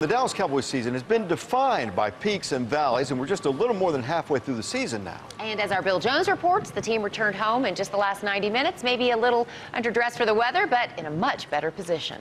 The Dallas Cowboys season has been defined by peaks and valleys, and we're just a little more than halfway through the season now. And as our Bill Jones reports, the team returned home in just the last 90 minutes, maybe a little underdressed for the weather, but in a much better position.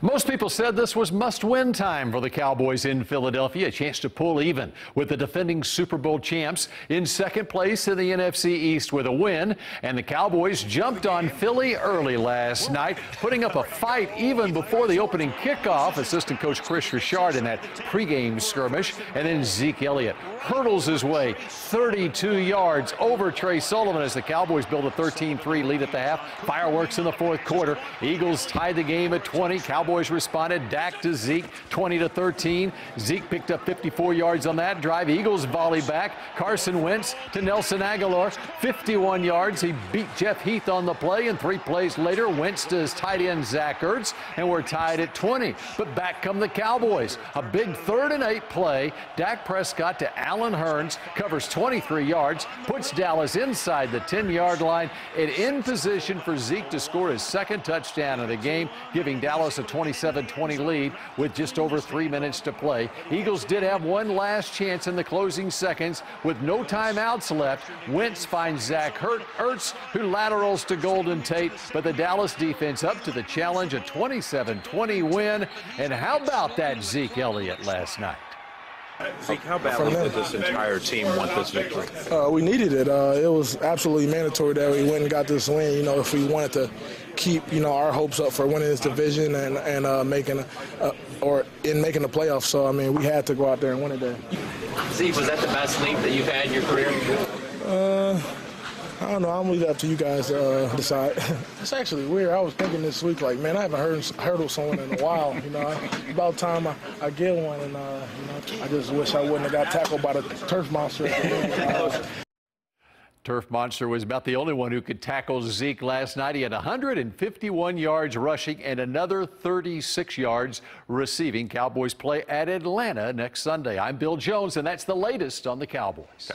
Most people said this was must-win time for the Cowboys in Philadelphia, a chance to pull even with the defending Super Bowl champs in second place in the NFC East with a win, and the Cowboys jumped on Philly early last night, putting up a fight even before the opening kickoff. Assistant coach Chris Richard in that pregame skirmish, and then Zeke Elliott hurdles his way 32 yards over Trey Sullivan as the Cowboys build a 13-3 lead at the half. Fireworks in the fourth quarter. Eagles tied the game at 20. Cowboys responded. Dak to Zeke, 20-13. Zeke picked up 54 yards on that drive. Eagles volley back. Carson Wentz to Nelson Aguilar, 51 yards. He beat Jeff Heath on the play, and 3 plays later, Wentz to his tight end Zach Ertz, and we're tied at 20. But back come the Cowboys. A big 3rd-and-8 play. Dak Prescott to Allen Hearns, covers 23 yards, puts Dallas inside the 10-yard line and in position for Zeke to score his 2nd touchdown of the game, giving Dallas a 27-20 lead with just over 3 minutes to play. Eagles did have one last chance in the closing seconds with no timeouts left. Wentz finds Zach Ertz, who laterals to Golden Tate, but the Dallas defense up to the challenge, a 27-20 win. And how about that Zeke Elliott last night? Zeke, how badly did this entire team want this victory? We needed it. It was absolutely mandatory that we went and got this win, you know, if we wanted to keep, you know, our hopes up for winning this division and making the playoffs. So, I mean, we had to go out there and win it there. Zeke, was that the best leap that you've had in your career? I don't know. I'm leaving it up to you guys decide. It's actually weird. I was thinking this week, like, man, I haven't hurdled someone in a while. You know, about time I get one, and you know, I just wish I wouldn't have got tackled by the turf monster. Turf monster was about the only one who could tackle Zeke last night. He had 151 yards rushing and another 36 yards receiving. Cowboys play at Atlanta next Sunday. I'm Bill Jones, and that's the latest on the Cowboys.